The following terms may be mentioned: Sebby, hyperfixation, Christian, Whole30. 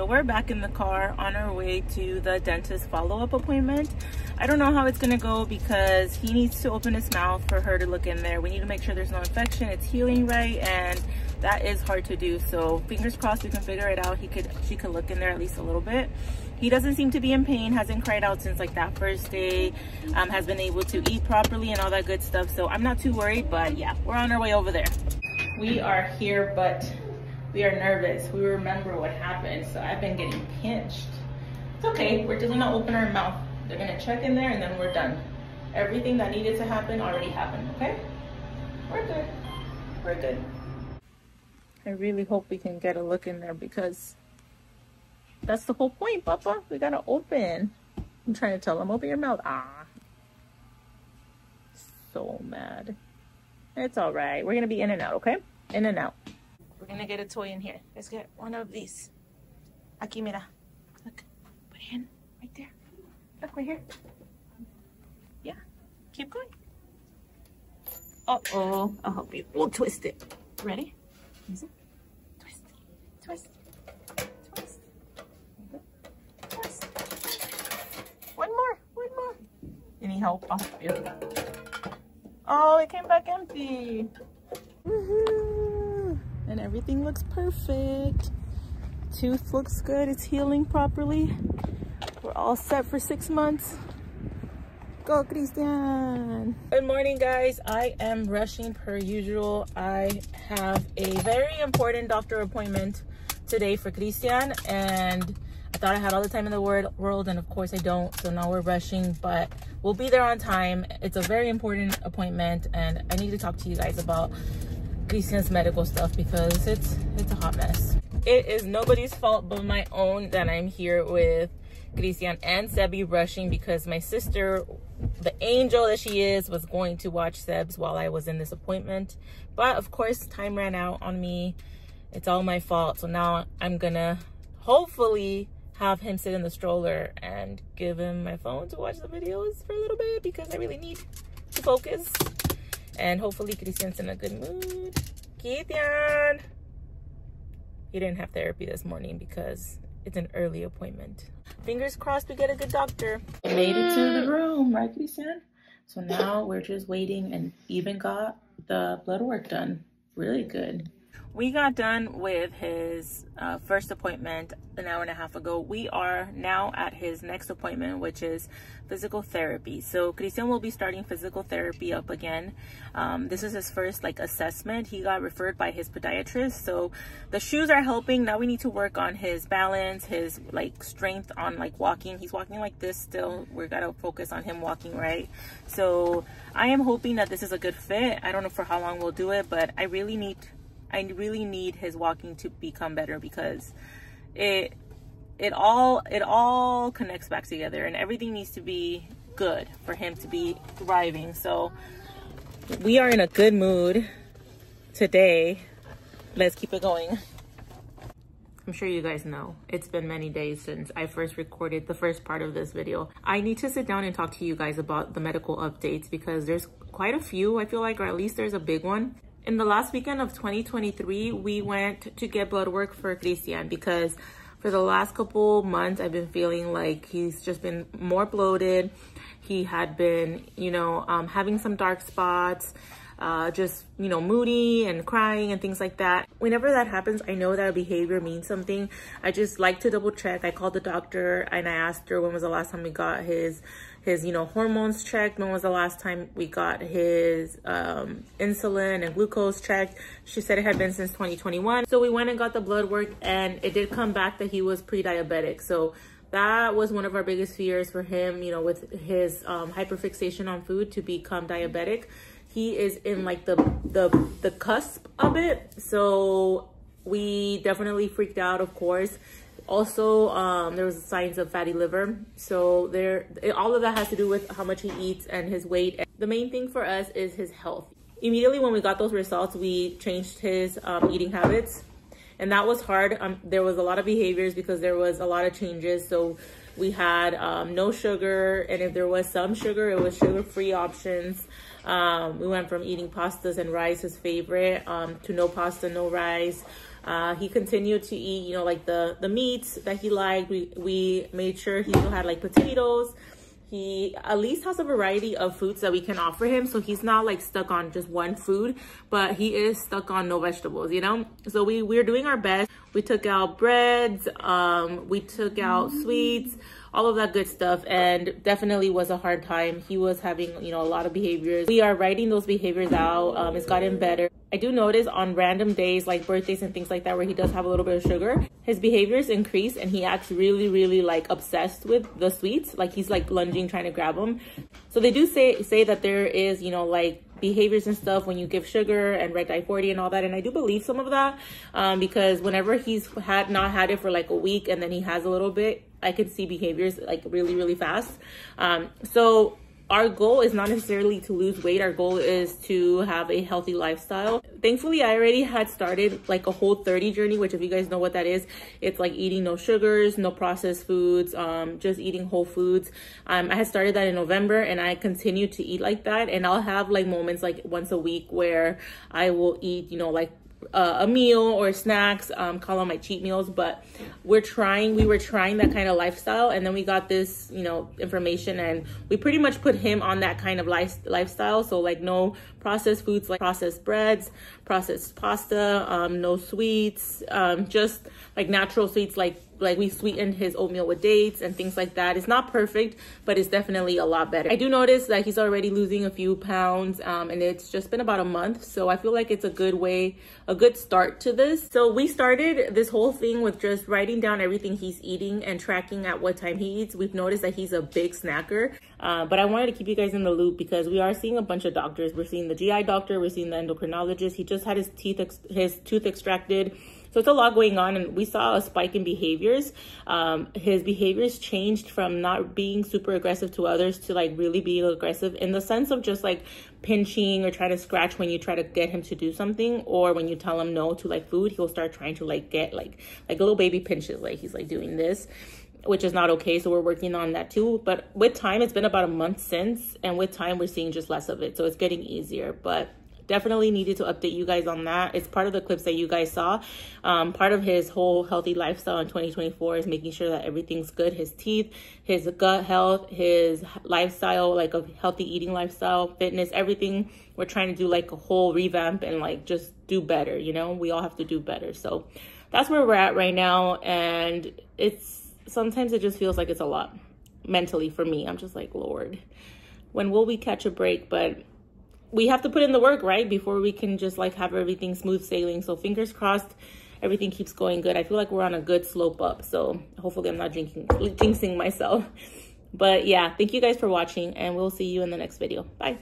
So we're back in the car on our way to the dentist follow-up appointment. I don't know how it's gonna go because he needs to open his mouth for her to look in there. We need to make sure there's no infection, it's healing right, and that is hard to do. So fingers crossed we can figure it out. She could look in there at least a little bit. He doesn't seem to be in pain, hasn't cried out since like that first day, has been able to eat properly and all that good stuff. So I'm not too worried, but yeah, we're on our way over there. We are here, but we are nervous. We remember what happened. So I've been getting pinched. It's okay, we're just gonna open our mouth. They're gonna check in there and then we're done. Everything that needed to happen already happened, okay? We're good, we're good. I really hope we can get a look in there because that's the whole point, Papa. We gotta open. I'm trying to tell them, open your mouth. Ah, so mad. It's all right. We're gonna be in and out, okay? In and out. We're gonna get a toy in here. Let's get one of these. Aquí, mira. Look, put it in right there. Look, right here. Yeah, keep going. Uh-oh, I'll help you. We'll twist it. Ready? Twist, twist, twist, twist. One more. Any help? Oh, it came back empty. Woohoo! And everything looks perfect. Tooth looks good. It's healing properly. We're all set for 6 months. Go, Christian. Good morning, guys. I am rushing per usual. I have a very important doctor appointment today for Christian, and I thought I had all the time in the world, and of course I don't, so now we're rushing, but we'll be there on time. It's a very important appointment, and I need to talk to you guys about Christian's medical stuff because it's a hot mess. It is nobody's fault but my own that I'm here with Christian and Sebby rushing because my sister, the angel that she is, was going to watch Seb's while I was in this appointment. But of course, time ran out on me. It's all my fault. So now I'm gonna hopefully have him sit in the stroller and give him my phone to watch the videos for a little bit because I really need to focus. And hopefully Christian's in a good mood. Christian! He didn't have therapy this morning because it's an early appointment. Fingers crossed we get a good doctor. I made it to the room, right, Christian? So now we're just waiting and even got the blood work done. Really good. We got done with his first appointment an hour and a half ago. We are now at his next appointment, which is physical therapy. So Christian will be starting physical therapy up again. This is his first like assessment. He got referred by his podiatrist. So the shoes are helping. Now we need to work on his balance, his like strength on like walking. He's walking like this still. We gotta focus on him walking right. So I am hoping that this is a good fit. I don't know for how long we'll do it, but I really need his walking to become better because it all connects back together and everything needs to be good for him to be thriving. So we are in a good mood today. Let's keep it going. I'm sure you guys know it's been many days since I first recorded the first part of this video. I need to sit down and talk to you guys about the medical updates because there's quite a few, I feel like, or at least there's a big one. In the last weekend of 2023, we went to get blood work for Christian because for the last couple months, I've been feeling like he's just been more bloated. He had been, you know, having some dark spots, just, you know, moody and crying and things like that. Whenever that happens, I know that behavior means something. I just like to double check. I called the doctor and I asked her when was the last time we got his you know, hormones checked, when was the last time we got his insulin and glucose checked. She said it had been since 2021. So we went and got the blood work and it did come back that he was pre-diabetic. So that was one of our biggest fears for him, you know, with his hyperfixation on food to become diabetic. He is in like the cusp of it. So we definitely freaked out, of course. Also, there was signs of fatty liver. So all of that has to do with how much he eats and his weight. The main thing for us is his health. Immediately when we got those results, we changed his eating habits. And that was hard. There was a lot of behaviors because there was a lot of changes. So we had no sugar. And if there was some sugar, it was sugar-free options. We went from eating pastas and rice, his favorite, to no pasta, no rice. He continued to eat, you know, like the meats that he liked. We made sure he still had like potatoes. He at least has a variety of foods that we can offer him. So he's not like stuck on just one food, but he is stuck on no vegetables, you know? So we're doing our best. We took out breads, we took out sweets, all of that good stuff, and definitely was a hard time. He was having, you know, a lot of behaviors. We are writing those behaviors out. It's gotten better. I do notice on random days like birthdays and things like that where he does have a little bit of sugar, his behaviors increase and he acts really like obsessed with the sweets. Like he's like lunging, trying to grab them. So they do say that there is, you know, like behaviors and stuff when you give sugar and red dye 40 and all that, and I do believe some of that, because whenever he's not had it for like a week and then he has a little bit, I could see behaviors like really fast. So our goal is not necessarily to lose weight. Our goal is to have a healthy lifestyle. Thankfully, I already had started like a Whole30 journey, which if you guys know what that is, it's like eating no sugars, no processed foods, just eating whole foods. I had started that in November and I continue to eat like that. And I'll have like moments like once a week where I will eat, you know, like a meal or snacks, call them my cheat meals, but we were trying that kind of lifestyle, and then we got this, you know, information, and we pretty much put him on that kind of lifestyle. So like no processed foods, like processed breads, processed pasta, no sweets, just like natural sweets, like we sweetened his oatmeal with dates and things like that. It's not perfect, but it's definitely a lot better. I do notice that he's already losing a few pounds, and it's just been about a month. So I feel like it's a good start to this. So we started this whole thing with just writing down everything he's eating and tracking at what time he eats. We've noticed that he's a big snacker, but I wanted to keep you guys in the loop because we are seeing a bunch of doctors. We're seeing the GI doctor, we're seeing the endocrinologist. He just had his tooth extracted. So it's a lot going on, and we saw a spike in behaviors. His behaviors changed from not being super aggressive to others to like really being aggressive in the sense of just like pinching or trying to scratch when you try to get him to do something, or when you tell him no to like food, he'll start trying to like get like little baby pinches, like he's like doing this, which is not okay. So we're working on that too. But with time, it's been about a month since, and with time, we're seeing just less of it. So it's getting easier, but definitely needed to update you guys on that. It's part of the clips that you guys saw. Part of his whole healthy lifestyle in 2024 is making sure that everything's good. His teeth, his gut health, his lifestyle, like a healthy eating lifestyle, fitness, everything. We're trying to do like a whole revamp and like just do better, you know? We all have to do better. So that's where we're at right now. And it's sometimes it just feels like it's a lot mentally for me. I'm just like, Lord, when will we catch a break? But we have to put in the work, right? Before we can just like have everything smooth sailing. So fingers crossed, everything keeps going good. I feel like we're on a good slope up. So hopefully I'm not jinxing myself. But yeah, thank you guys for watching, and we'll see you in the next video. Bye.